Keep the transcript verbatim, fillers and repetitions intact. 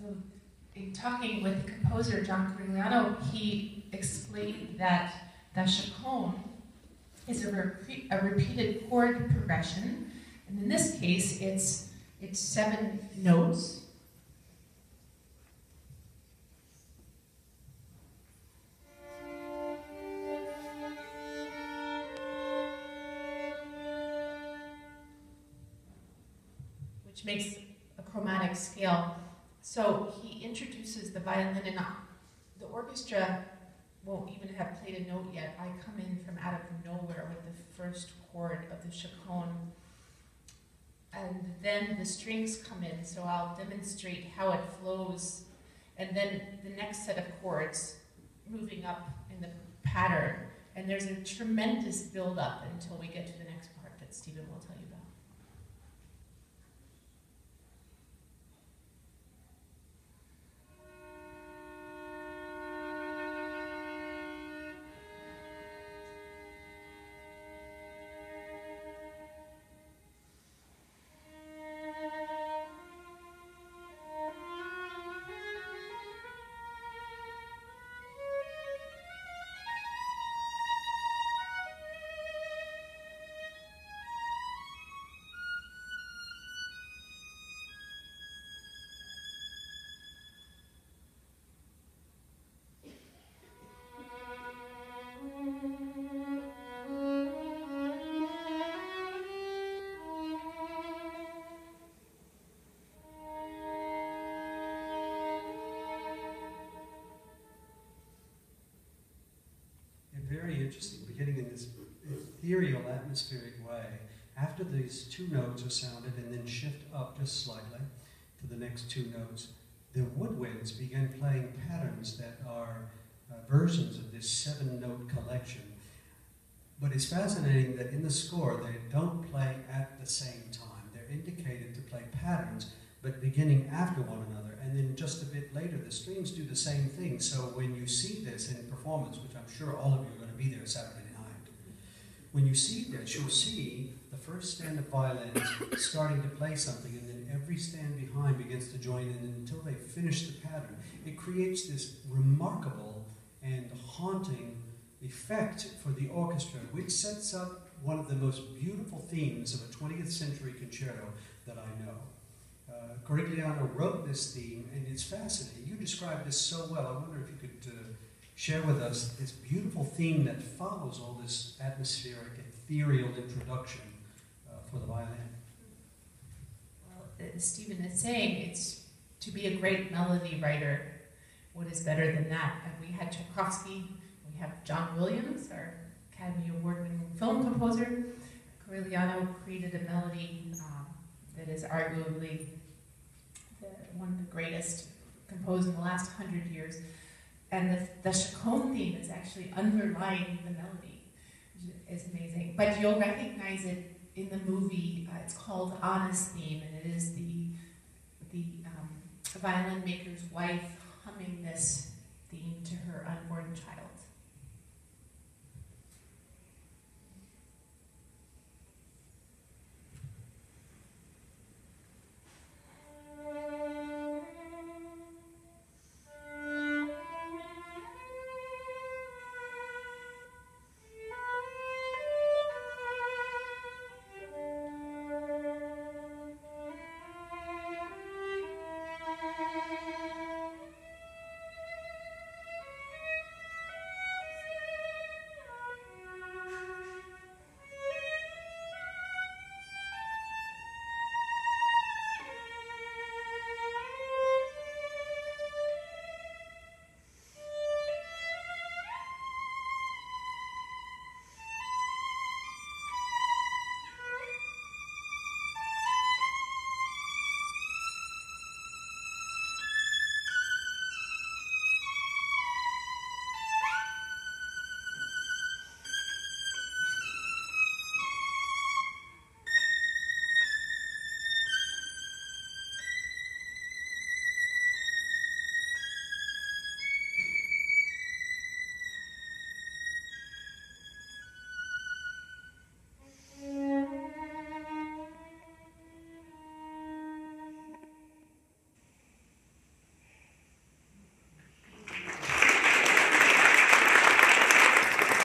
So in talking with the composer John Corigliano, he explained that the chaconne is a, re a repeated chord progression, and in this case it's it's seven notes. Which makes a chromatic scale. So he introduces the violin, and the orchestra won't even have played a note yet. I come in from out of nowhere with the first chord of the chaconne. And then the strings come in, so I'll demonstrate how it flows. And then the next set of chords moving up in the pattern. And there's a tremendous build-up until we get to the next part that Stephen will tell you about. Interesting, beginning in this ethereal atmospheric way, after these two notes are sounded and then shift up just slightly to the next two notes, the woodwinds begin playing patterns that are uh, versions of this seven-note collection. But it's fascinating that in the score they don't play at the same time. They're indicated to play patterns, but beginning after one another, and then just a bit later the strings do the same thing. So when you see this in performance, which I'm sure all of you are going to be there Saturday night, when you see this, you'll see the first stand of violins starting to play something, and then every stand behind begins to join in until they finish the pattern. It creates this remarkable and haunting effect for the orchestra, which sets up one of the most beautiful themes of a twentieth century concerto that I know. Uh, Corigliano wrote this theme, and it's fascinating. You described this so well. I wonder if you could uh, share with us this beautiful theme that follows all this atmospheric, ethereal introduction uh, for the violin. Well, as Stephen is saying, it's to be a great melody writer. What is better than that? And we had Tchaikovsky, we have John Williams, our Academy Award-winning film composer. Corigliano created a melody um, that is arguably the, one of the greatest composed in the last hundred years. And the, the chaconne theme is actually underlying the melody, which is amazing. But you'll recognize it in the movie. Uh, it's called Anna's Theme, and it is the, the um, violin maker's wife humming this theme to her unborn child.